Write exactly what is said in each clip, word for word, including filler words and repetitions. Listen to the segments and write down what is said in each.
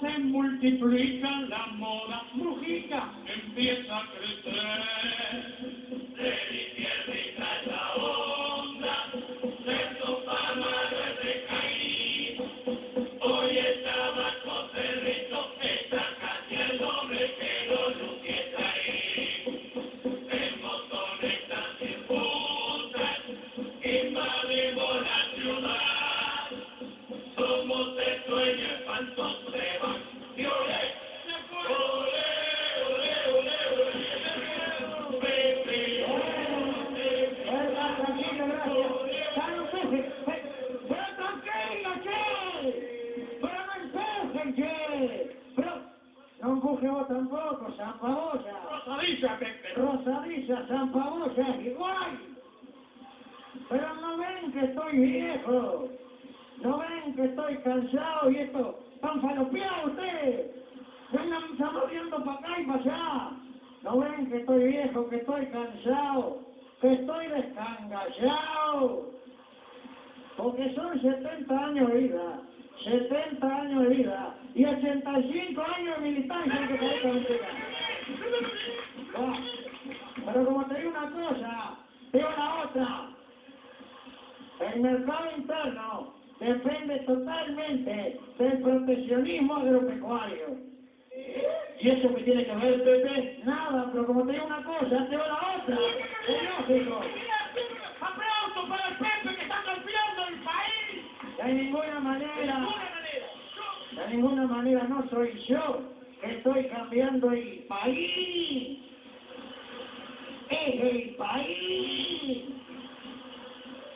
se multiplica la moda. Mujica empieza a crecer. De izquierda y trae la onda. De Tupamaro es de caído. Hoy está bajo cerrito. Está casi el hombre que lo luce está ahí. El motor está sin puntas. Invadimos la ciudad. Somos el sueño espantoso de Banco. Y olé, olé, olé, olé, olé, Pepe, olé, ¿no ven que estoy cansado y esto? ¡Tan falopeados ustedes! ¡Vengan saboreando para acá y para allá! ¿No ven que estoy viejo, que estoy cansado, que estoy descangallado? Porque son setenta años de vida, setenta años de vida y ochenta y cinco años de militancia que se entregar. Pero como te digo una cosa, te digo la otra. El mercado interno depende totalmente del proteccionismo agropecuario. ¿Y eso qué tiene que ver, Pepe? Nada, pero como te digo una cosa, te digo la otra. Es lógico. ¡Aplauso para el Pepe que está golpeando el país! De ninguna manera, de ninguna manera no soy yo que estoy cambiando el país. Es el país.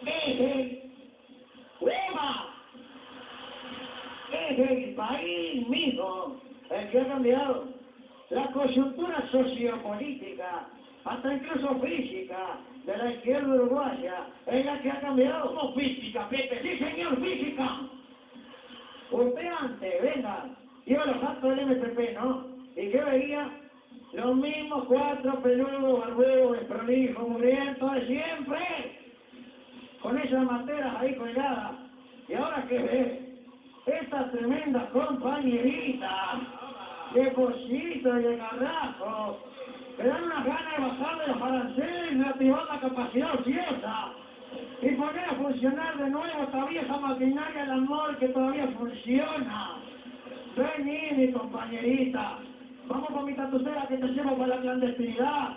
Es el Es el país mismo el que ha cambiado. La coyuntura sociopolítica, hasta incluso física, de la izquierda uruguaya, es la que ha cambiado. ¿Cómo física, Pepe? Sí, señor, física. Usted antes, venga, iba a los actos del M P P, ¿no? ¿Y qué veía? Los mismos cuatro peludos, barbudos, desprolijo, muriendo de siempre. Con esas materas ahí colgadas. ¿Y ahora qué ves? Estas tremendas compañeritas de Pocito y de Garrajo que dan unas ganas de bajar de los balanceles, de activar la capacidad ociosa y poner a funcionar de nuevo esta vieja maquinaria del amor que todavía funciona. Vení, mi compañerita, vamos con mi tatucera que te llevo para la clandestinidad.